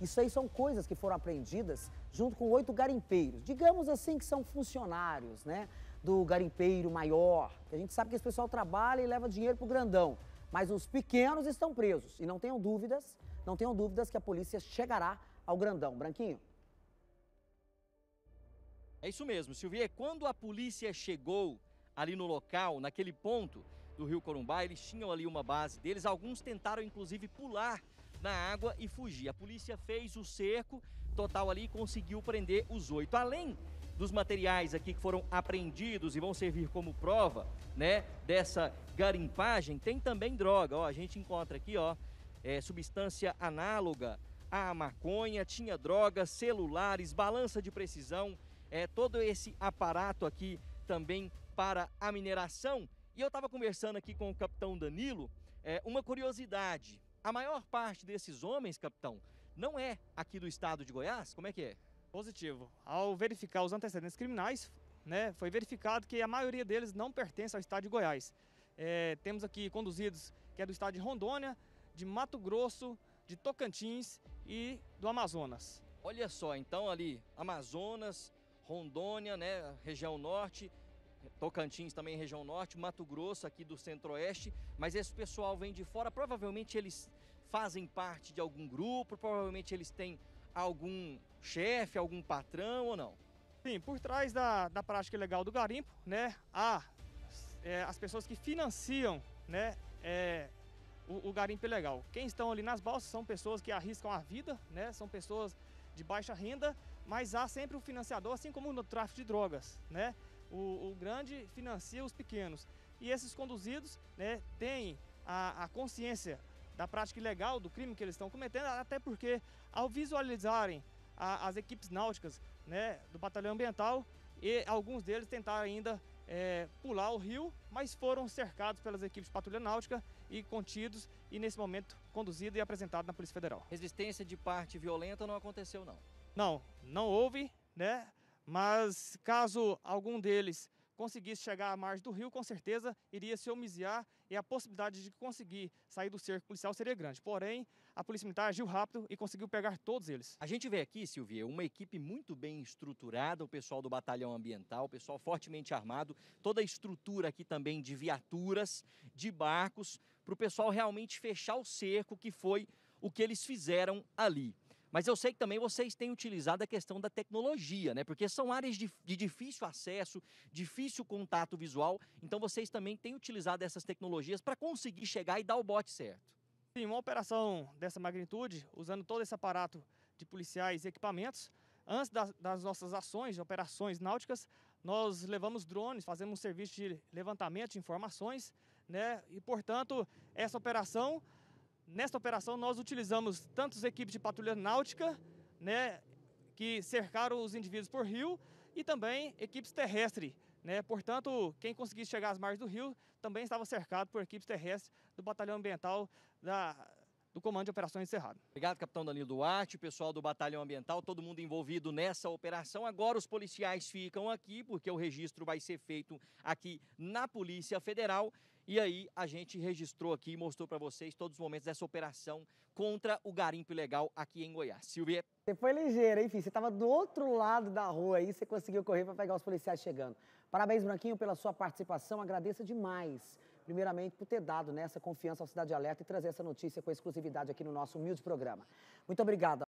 Isso aí são coisas que foram apreendidas junto com 8 garimpeiros. Digamos assim que são funcionários, né, do garimpeiro maior. A gente sabe que esse pessoal trabalha e leva dinheiro pro grandão. Mas os pequenos estão presos. E não tenham dúvidas que a polícia chegará ao grandão. Branquinho? É isso mesmo, Silvia. Quando a polícia chegou ali no local, naquele ponto do Rio Corumbá, eles tinham ali uma base deles. Alguns tentaram, inclusive, pular na água e fugir. A polícia fez o cerco total ali e conseguiu prender os 8. Além dos materiais aqui que foram apreendidos e vão servir como prova, né, dessa garimpagem, tem também droga. Ó, a gente encontra aqui, ó, substância análoga à maconha, tinha droga, celulares, balança de precisão, todo esse aparato aqui também para a mineração. E eu estava conversando aqui com o capitão Danilo, uma curiosidade. A maior parte desses homens, capitão, não é aqui do estado de Goiás? Como é que é? Positivo. Ao verificar os antecedentes criminais, né, foi verificado que a maioria deles não pertence ao estado de Goiás. Temos aqui conduzidos que é do estado de Rondônia, de Mato Grosso, de Tocantins e do Amazonas. Olha só, então ali, Amazonas, Rondônia, né, região norte, Tocantins também região norte, Mato Grosso aqui do centro-oeste, mas esse pessoal vem de fora, provavelmente eles fazem parte de algum grupo, provavelmente eles têm algum chefe, algum patrão ou não? Sim, por trás da prática ilegal do garimpo, né, há as pessoas que financiam, né, o garimpo ilegal. Quem estão ali nas balsas são pessoas que arriscam a vida, né, são pessoas de baixa renda, mas há sempre o financiador, assim como no tráfico de drogas, né? O grande financia os pequenos. E esses conduzidos, né, têm a consciência da prática ilegal, do crime que eles estão cometendo, até porque ao visualizarem as equipes náuticas, né, do Batalhão Ambiental, e alguns deles tentaram ainda pular o rio, mas foram cercados pelas equipes de patrulha náutica e contidos, e nesse momento conduzido e apresentado na Polícia Federal. Resistência de parte violenta não aconteceu, não? Não, não houve, né? Mas caso algum deles conseguisse chegar à margem do rio, com certeza iria se homiziar e a possibilidade de conseguir sair do cerco policial seria grande. Porém, a Polícia Militar agiu rápido e conseguiu pegar todos eles. A gente vê aqui, Silvia, uma equipe muito bem estruturada, o pessoal do Batalhão Ambiental, o pessoal fortemente armado, toda a estrutura aqui também de viaturas, de barcos, para o pessoal realmente fechar o cerco, que foi o que eles fizeram ali. Mas eu sei que também vocês têm utilizado a questão da tecnologia, né? Porque são áreas de difícil acesso, difícil contato visual. Então vocês também têm utilizado essas tecnologias para conseguir chegar e dar o bote certo. Sim, uma operação dessa magnitude, usando todo esse aparato de policiais e equipamentos, antes das nossas ações, de operações náuticas, nós levamos drones, fazemos um serviço de levantamento de informações, né? E, portanto, essa operação... Nesta operação, nós utilizamos tanto as equipes de patrulha náutica, né, que cercaram os indivíduos por rio, e também equipes terrestres, né? Portanto, quem conseguisse chegar às margens do rio também estava cercado por equipes terrestres do Batalhão Ambiental do Comando de Operações Cerrado. Obrigado, capitão Danilo Duarte, pessoal do Batalhão Ambiental, todo mundo envolvido nessa operação. Agora os policiais ficam aqui, porque o registro vai ser feito aqui na Polícia Federal. E aí a gente registrou aqui e mostrou para vocês todos os momentos dessa operação contra o garimpo ilegal aqui em Goiás. Silvia? Você foi ligeira, enfim, você estava do outro lado da rua aí, você conseguiu correr para pegar os policiais chegando. Parabéns, Branquinho, pela sua participação, agradeço demais. Primeiramente, por ter dado, né, essa confiança ao Cidade Alerta e trazer essa notícia com exclusividade aqui no nosso humilde programa. Muito obrigada.